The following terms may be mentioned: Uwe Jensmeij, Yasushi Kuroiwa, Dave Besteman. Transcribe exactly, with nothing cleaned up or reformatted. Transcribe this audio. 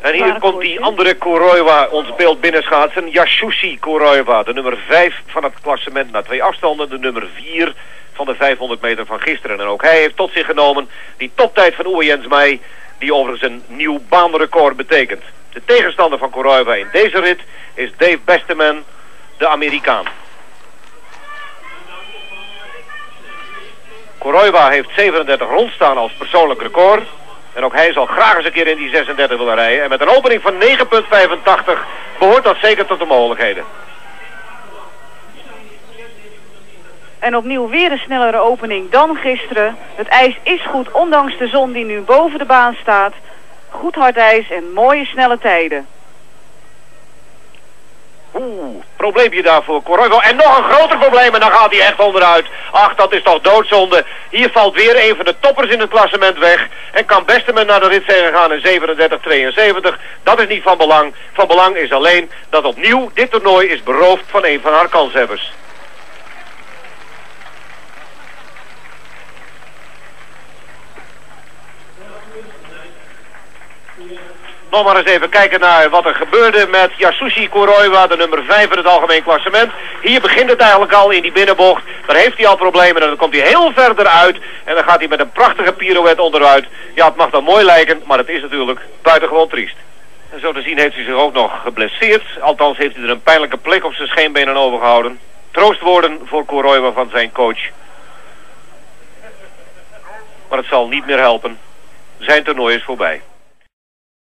En hier komt die andere Kuroiwa ons beeld binnenschaatsen. Yasushi Kuroiwa, de nummer vijf van het klassement na twee afstanden. De nummer vier van de vijfhonderd meter van gisteren. En ook hij heeft tot zich genomen die toptijd van Uwe Jensmeij, die overigens een nieuw baanrecord betekent. De tegenstander van Kuroiwa in deze rit is Dave Besteman, de Amerikaan. Kuroiwa heeft zevenendertig rond staan als persoonlijk record. En ook hij zal graag eens een keer in die zesendertig willen rijden. En met een opening van negen vijfentachtig behoort dat zeker tot de mogelijkheden. En opnieuw weer een snellere opening dan gisteren. Het ijs is goed, ondanks de zon die nu boven de baan staat. Goed hard ijs en mooie snelle tijden. Oeh, probleempje daarvoor Kuroiwa. En nog een groter probleem en dan gaat hij echt onderuit. Ach, dat is toch doodzonde. Hier valt weer een van de toppers in het klassement weg. En kan Besteman naar de ritzegen gaan in zevenendertig tweeënzeventig. Dat is niet van belang. Van belang is alleen dat opnieuw dit toernooi is beroofd van een van haar kanshebbers. Nog maar eens even kijken naar wat er gebeurde met Yasushi Kuroiwa, de nummer vijf in het algemeen klassement. Hier begint het eigenlijk al in die binnenbocht. Daar heeft hij al problemen en dan komt hij heel verder uit. En dan gaat hij met een prachtige pirouette onderuit. Ja, het mag dan mooi lijken, maar het is natuurlijk buitengewoon triest. En zo te zien heeft hij zich ook nog geblesseerd. Althans heeft hij er een pijnlijke plek op zijn scheenbenen overgehouden. Troostwoorden voor Kuroiwa van zijn coach. Maar het zal niet meer helpen. Zijn toernooi is voorbij.